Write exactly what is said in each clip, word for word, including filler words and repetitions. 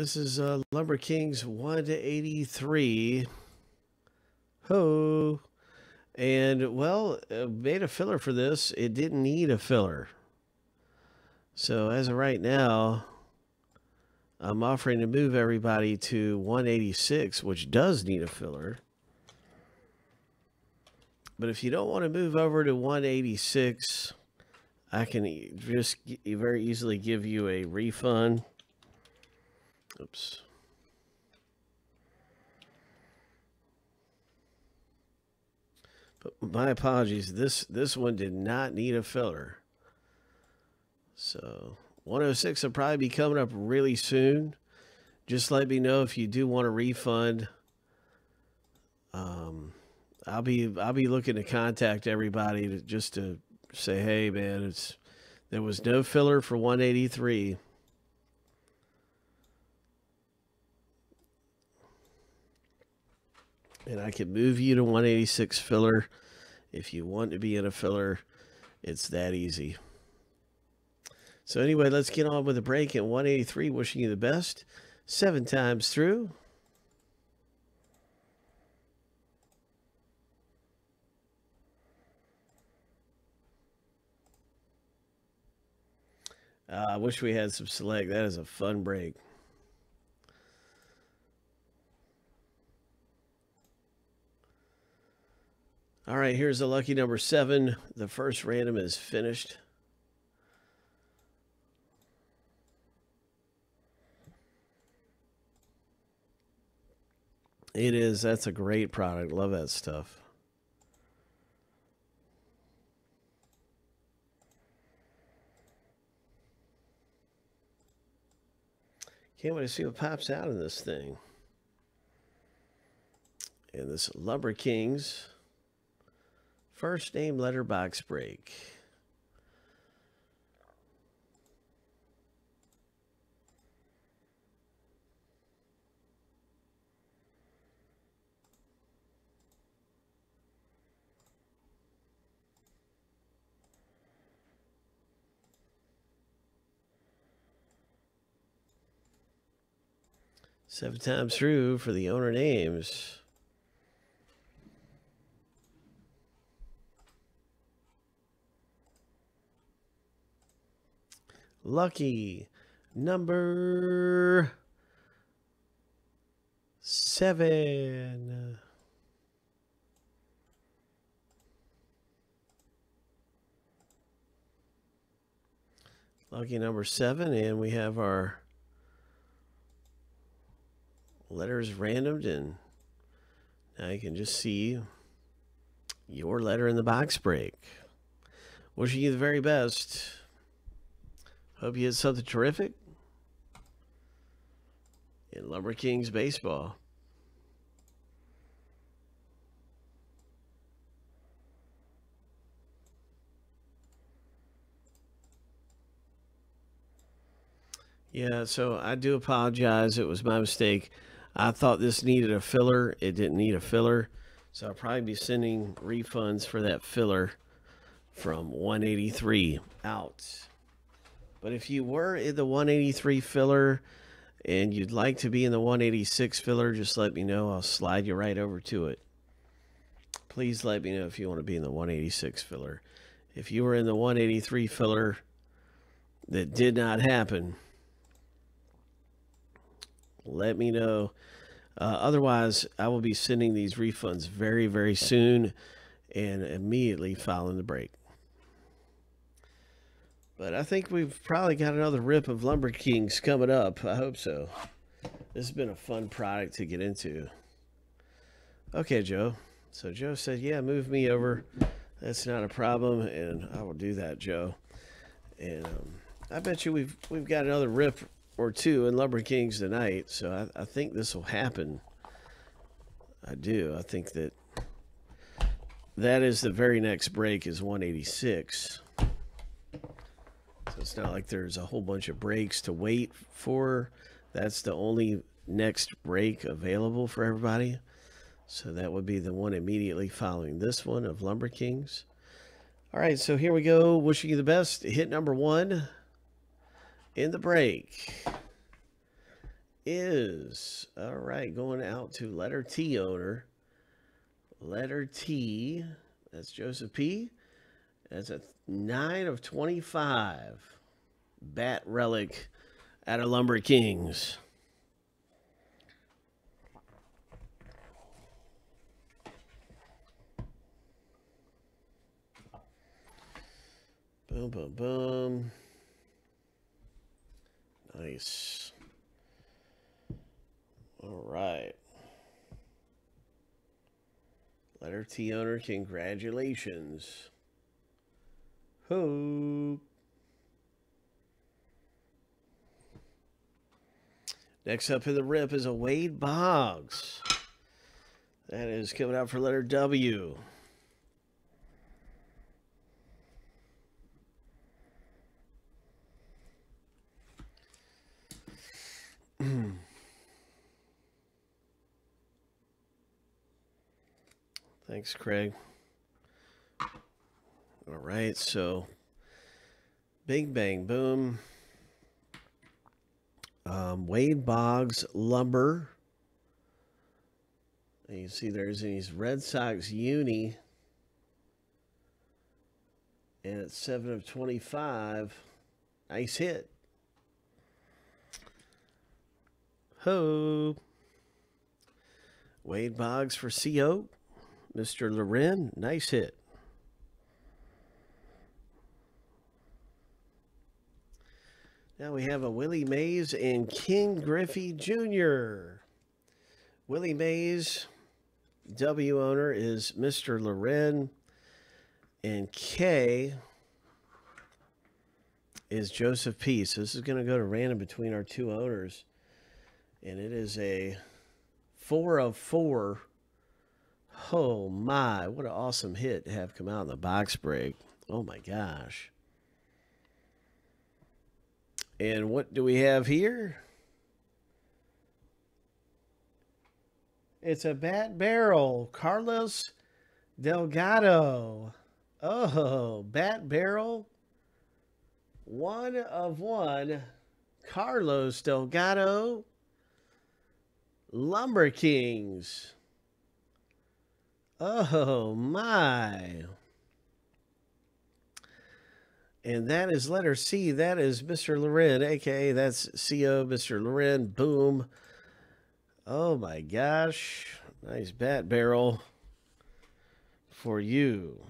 This is uh, Lumber Kings one to eighty-three. Ho! And, well, uh, made a filler for this. It didn't need a filler. So, as of right now, I'm offering to move everybody to one eighty-six, which does need a filler. But if you don't want to move over to one eighty-six, I can e- just e- very easily give you a refund. Oops. But my apologies. This, this one did not need a filler. So one oh six will probably be coming up really soon. Just let me know if you do want a refund. Um, I'll be, I'll be looking to contact everybody to, just to say, hey man, it's, there was no filler for one eighty-three. And I can move you to one eighty-six filler. If you want to be in a filler, it's that easy. So anyway, let's get on with the break at one eighty-three. Wishing you the best. Seven times through. Uh, I wish we had some select. That is a fun break. All right, here's the lucky number seven. The first random is finished. It is. That's a great product. Love that stuff. Can't wait to see what pops out of this thing. And this Lumber Kings. First name letter box break. Seven times through for the owner names. Lucky number seven. Lucky number seven, and we have our letters randomed, and now you can just see your letter in the box break. Wishing you the very best. Hope you had something terrific in Lumber Kings baseball. Yeah, so I do apologize. It was my mistake. I thought this needed a filler. It didn't need a filler. So I'll probably be sending refunds for that filler from one eighty-three out. But if you were in the one eighty-three filler and you'd like to be in the one eighty-six filler, just let me know. I'll slide you right over to it. Please let me know if you want to be in the one eighty-six filler. If you were in the one eighty-three filler, that did not happen, let me know. Uh, otherwise, I will be sending these refunds very, very soon and immediately following the break. But I think we've probably got another rip of Lumber Kings coming up. I hope so. This has been a fun product to get into. Okay, Joe. So Joe said, yeah, move me over. That's not a problem. And I will do that, Joe. And um, I bet you we've, we've got another rip or two in Lumber Kings tonight. So I, I think this will happen. I do. I think that that is the very next break is one eighty-six. It's not like there's a whole bunch of breaks to wait for. That's the only next break available for everybody. So that would be the one immediately following this one of Lumber Kings. All right, so here we go. Wishing you the best. Hit number one in the break is. All right, going out to letter T owner. Letter T, that's Joseph P. That's a nine of twenty-five bat relic out of Lumber Kings. Boom, boom, boom. Nice. All right. Letter T owner, congratulations. Hope. Next up in the rip is a Wade Boggs. That is coming out for letter W. Thanks, Craig. All right, so big bang boom. Um, Wade Boggs, Lumber. And you see there's these Red Sox uni. And it's seven of twenty-five. Nice hit. Ho. Wade Boggs for C O. Mister Loren, nice hit. Now we have a Willie Mays and King Griffey Junior Willie Mays, W owner is Mister Loren, and K is Joseph P. So this is going to go to random between our two owners. And it is a four of four. Oh my, what an awesome hit to have come out in the box break. Oh my gosh. And what do we have here? It's a bat barrel. Carlos Delgado. Oh, bat barrel. One of one. Carlos Delgado. Lumber Kings. Oh my. And that is letter C. That is Mister Loren, A K A that's C O Mister Loren. Boom. Oh my gosh. Nice bat barrel for you.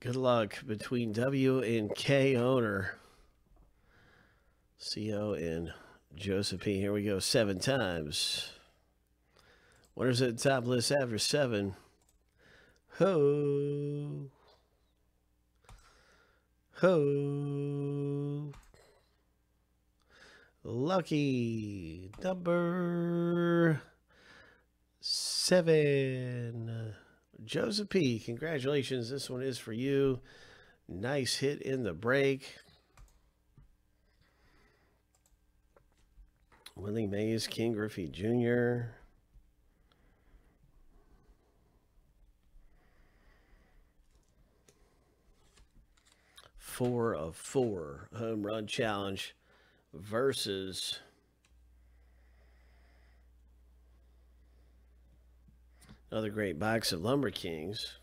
Good luck between W and K owner. C O and Joseph P. Here we go, seven times. Winners at the top list after seven. Ho. Ho. Lucky number seven. Joseph P, congratulations. This one is for you. Nice hit in the break. Willie Mays, King Griffey Junior Four of four home run challenge versus Another great box of Lumber Kings.